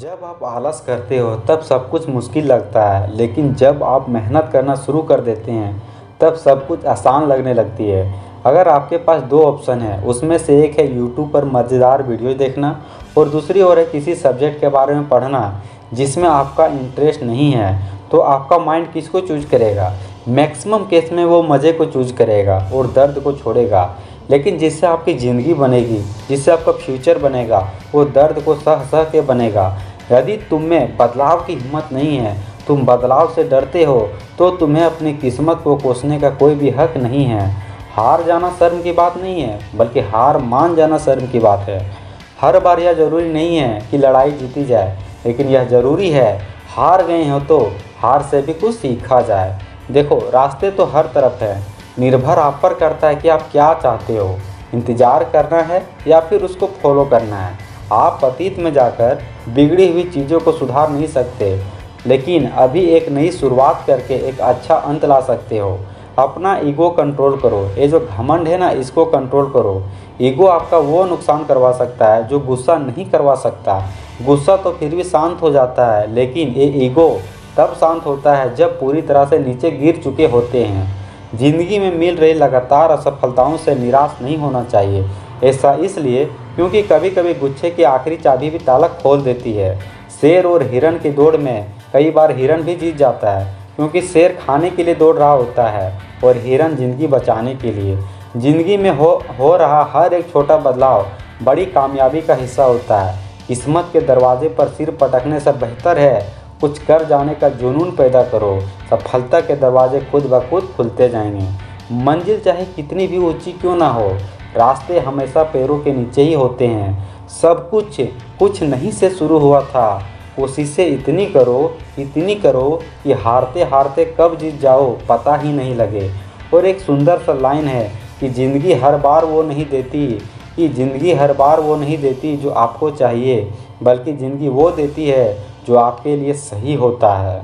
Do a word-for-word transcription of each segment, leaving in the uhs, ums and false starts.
जब आप आलस करते हो तब सब कुछ मुश्किल लगता है, लेकिन जब आप मेहनत करना शुरू कर देते हैं तब सब कुछ आसान लगने लगती है। अगर आपके पास दो ऑप्शन है, उसमें से एक है यूट्यूब पर मज़ेदार वीडियो देखना और दूसरी ओर है किसी सब्जेक्ट के बारे में पढ़ना जिसमें आपका इंटरेस्ट नहीं है, तो आपका माइंड किसको चूज करेगा? मैक्सिमम केस में वो मज़े को चूज करेगा और दर्द को छोड़ेगा। लेकिन जिससे आपकी ज़िंदगी बनेगी, जिससे आपका फ्यूचर बनेगा, वो दर्द को सह सह के बनेगा। यदि तुम में बदलाव की हिम्मत नहीं है, तुम बदलाव से डरते हो, तो तुम्हें अपनी किस्मत को कोसने का कोई भी हक नहीं है। हार जाना शर्म की बात नहीं है, बल्कि हार मान जाना शर्म की बात है। हर बार यह ज़रूरी नहीं है कि लड़ाई जीती जाए, लेकिन यह ज़रूरी है हार गए हो तो हार से भी कुछ सीखा जाए। देखो, रास्ते तो हर तरफ है, निर्भर आप पर करता है कि आप क्या चाहते हो, इंतज़ार करना है या फिर उसको फॉलो करना है। आप अतीत में जाकर बिगड़ी हुई चीज़ों को सुधार नहीं सकते, लेकिन अभी एक नई शुरुआत करके एक अच्छा अंत ला सकते हो। अपना ईगो कंट्रोल करो, ये जो घमंड है ना, इसको कंट्रोल करो। ईगो आपका वो नुकसान करवा सकता है जो गुस्सा नहीं करवा सकता। गुस्सा तो फिर भी शांत हो जाता है, लेकिन ये ईगो तब शांत होता है जब पूरी तरह से नीचे गिर चुके होते हैं। ज़िंदगी में मिल रही लगातार असफलताओं से निराश नहीं होना चाहिए। ऐसा इसलिए क्योंकि कभी कभी गुच्छे की आखिरी चाबी भी ताला खोल देती है। शेर और हिरण की दौड़ में कई बार हिरण भी जीत जाता है, क्योंकि शेर खाने के लिए दौड़ रहा होता है और हिरण ज़िंदगी बचाने के लिए। ज़िंदगी में हो हो रहा हर एक छोटा बदलाव बड़ी कामयाबी का हिस्सा होता है। किस्मत के दरवाजे पर सिर पटकने से बेहतर है कुछ कर जाने का जुनून पैदा करो। सफलता के दरवाजे खुद ब खुद खुलते जाएंगे। मंजिल चाहे कितनी भी ऊंची क्यों ना हो, रास्ते हमेशा पैरों के नीचे ही होते हैं। सब कुछ कुछ नहीं से शुरू हुआ था। कोशिशें इतनी करो इतनी करो कि हारते हारते कब जीत जाओ पता ही नहीं लगे। और एक सुंदर सा लाइन है कि ज़िंदगी हर बार वो नहीं देती कि ज़िंदगी हर बार वो नहीं देती जो आपको चाहिए, बल्कि ज़िंदगी वो देती है जो आपके लिए सही होता है।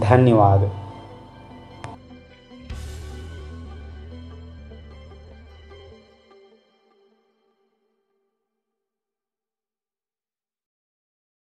धन्यवाद।